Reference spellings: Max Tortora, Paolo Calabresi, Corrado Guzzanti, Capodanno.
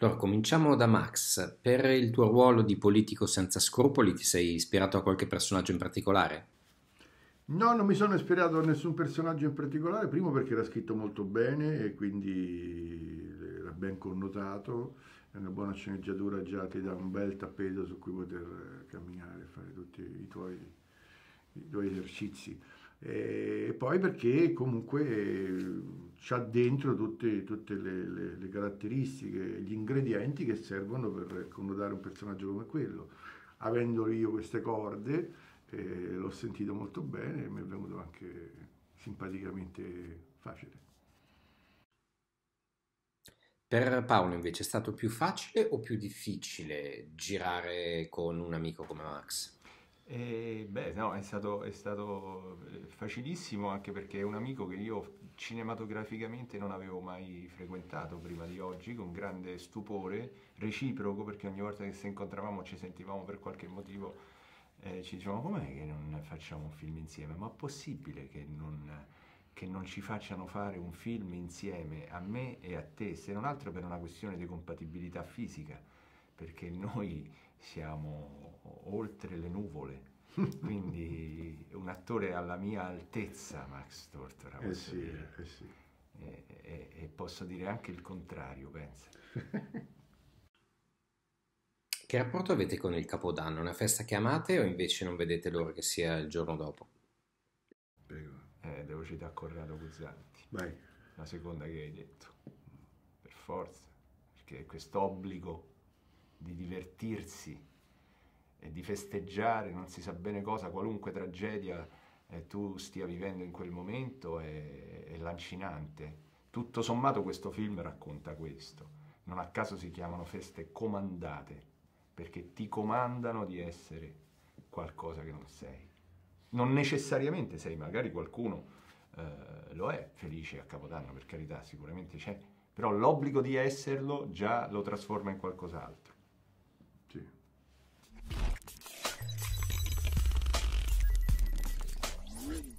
Allora, cominciamo da Max. Per il tuo ruolo di politico senza scrupoli ti sei ispirato a qualche personaggio in particolare? No, non mi sono ispirato a nessun personaggio in particolare, primo perché era scritto molto bene e quindi era ben connotato, è una buona sceneggiatura, già ti dà un bel tappeto su cui poter camminare e fare tutti i tuoi esercizi. E poi perché comunque c'ha dentro tutte le caratteristiche, gli ingredienti che servono per connotare un personaggio come quello. Avendo io queste corde, l'ho sentito molto bene e mi è venuto anche simpaticamente facile. Per Paolo invece è stato più facile o più difficile girare con un amico come Max? Beh, no, è stato facilissimo, anche perché è un amico che io cinematograficamente non avevo mai frequentato prima di oggi, con grande stupore reciproco, perché ogni volta che ci incontravamo, ci sentivamo per qualche motivo, ci dicevamo: com'è che non facciamo un film insieme? Ma è possibile che non ci facciano fare un film insieme, a me e a te, se non altro per una questione di compatibilità fisica, perché noi siamo oltre le nuvole, quindi un attore alla mia altezza, Max Tortora, posso dire. Sì. E posso dire anche il contrario, pensa. Che rapporto avete con il Capodanno? Una festa che amate o invece non vedete l'ora che sia il giorno dopo? Devo citare Corrado Guzzanti. Vai. La seconda che hai detto, per forza, perché quest'obbligo di divertirsi e di festeggiare, non si sa bene cosa, qualunque tragedia tu stia vivendo in quel momento è lancinante. Tutto sommato questo film racconta questo. Non a caso si chiamano feste comandate, perché ti comandano di essere qualcosa che non sei. Non necessariamente sei, magari qualcuno lo è felice a Capodanno, per carità, sicuramente c'è, però l'obbligo di esserlo già lo trasforma in qualcos'altro. Sì.